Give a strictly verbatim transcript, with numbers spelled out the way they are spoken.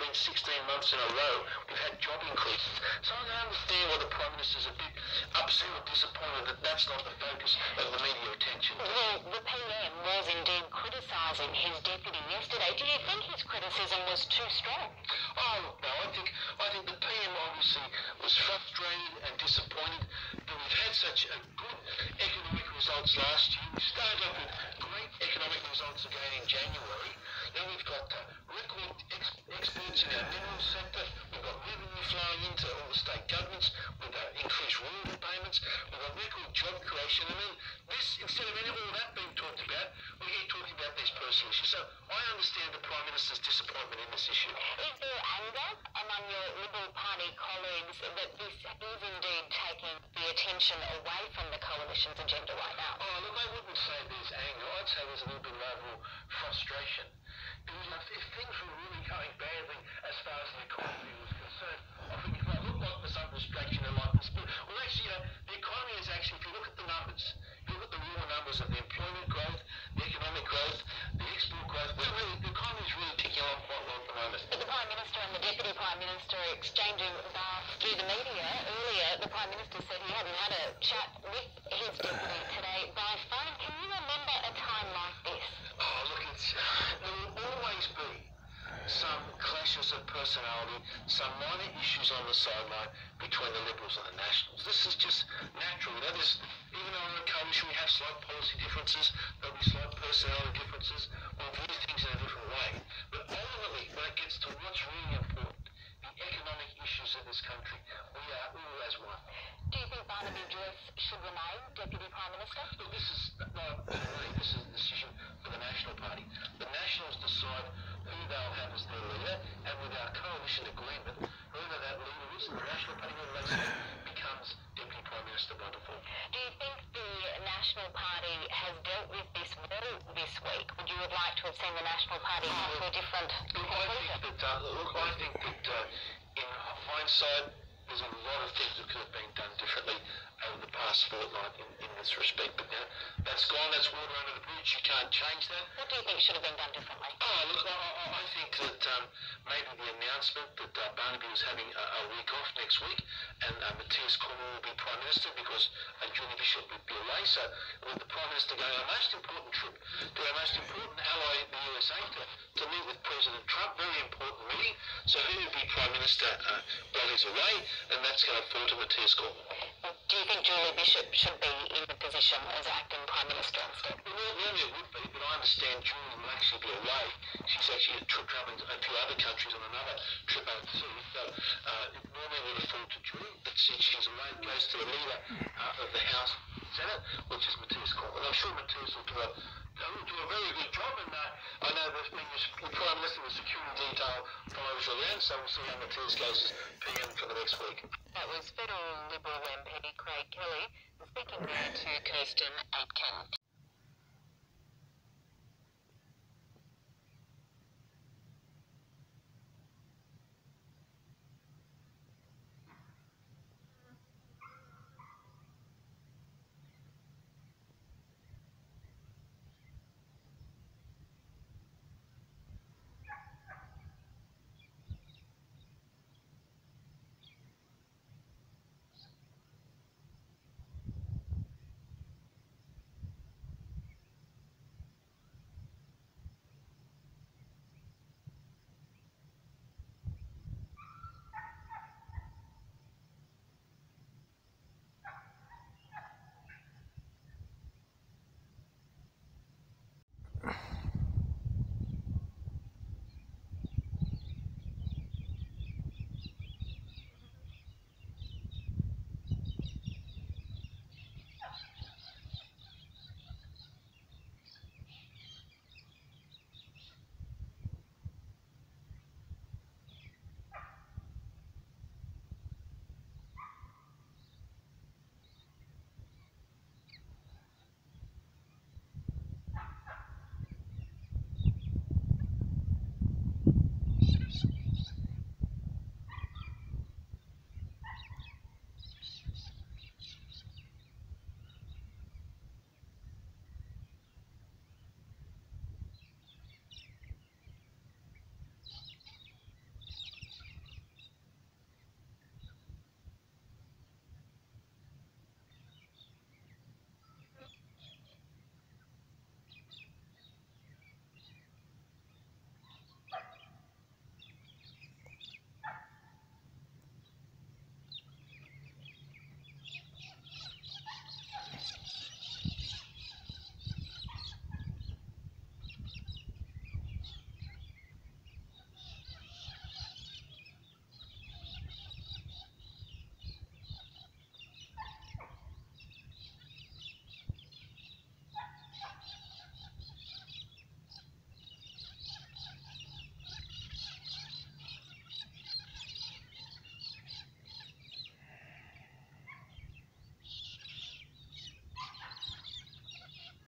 been sixteen months in a row. We've had job increases. So I don't understand why the Prime Minister's a bit upset or disappointed that that's not the focus of the media attention. Well, the P M was indeed criticising his deputy yesterday. Do you think his criticism was too strong? Oh, look, no. I think, I think the P M obviously was frustrated and disappointed that we've had such a good economic results last year. We started off with great economic results again in January. Now we've got record ex exports in our mineral sector, we've got revenue flowing into all the state governments, we've got increased royalty payments, we've got record job creation. I mean, this, instead of any of all that being talked about, we're here talking about these personal issues. So I understand the Prime Minister's disappointment in this issue. Is there anger among your Liberal Party colleagues that this is indeed taking the attention away from the Coalition's agenda right now? Oh, look, I wouldn't say there's anger. I'd say there's a little bit of overall frustration. Because if things were really going badly as far as the economy was concerned, I think if I look like there's some distraction and like this, but well, actually, you know, the economy is actually, if you look at the numbers, if you look at the real numbers of the employment growth, the economic growth, the export growth, we're really, the economy is really ticking along quite well at the moment. But the Prime Minister and the Deputy Prime Minister are exchanging bars through the media. Earlier, the Prime Minister said he hadn't had a chat with his deputy today by phone. Can you remember a time like this? Oh, look, it's... some clashes of personality, some minor issues on the sideline between the Liberals and the Nationals. This is just natural. You know, this, even though we're a coalition, we have slight policy differences, there'll be slight personality differences. We'll view things in a different way. But ultimately, when it gets to what's really important, the economic issues of this country, we are all as one. Do you think Barnaby Joyce should remain Deputy Prime Minister? Look, this is not for me. This is a decision for the National Party. The Nationals decide who they'll have as their leader, and with our coalition agreement, whoever that leader is, the National Party becomes Deputy Prime Minister by default. Do you think the National Party has dealt with this well this week? Would you have liked to have seen the National Party come to a different look, I think that, uh, look, I think that uh, in hindsight, there's a lot of things that could have been done differently over the past fortnight in, in this respect, but now that's gone, that's water under the bridge, you can't change that. What do you think should have been done differently? Oh, look, I, I, I think that um, maybe the announcement that uh, Barnaby was having a, a week off next week and uh, Matthias Cornwell will be Prime Minister because uh, Julie Bishop would be away, so with the Prime Minister going on our most important trip to our most important ally in the U S A to, to meet with President Trump, very important meeting, so who would be Prime Minister uh, while he's away? And that's going to fall to Matthias Cornwell. Do you think Julie Bishop should be in the position as acting Prime Minister instead? Well, normally it would be, but I understand Julie will actually be away. She's actually travelling to a few other countries on another trip overseas, so uh, it normally would have fallen to Julie, but since she's away, it goes to the leader uh, of the House Senate, which is Matthias Cornwell. I'm sure Matthias will do a, will do a very good job, and uh, I know that when the Prime Minister was security detail follows around, so we'll see how Matthias goes as P M for the next week. That was Federal Liberal M P Craig Kelly speaking there to Kirsten Aitken.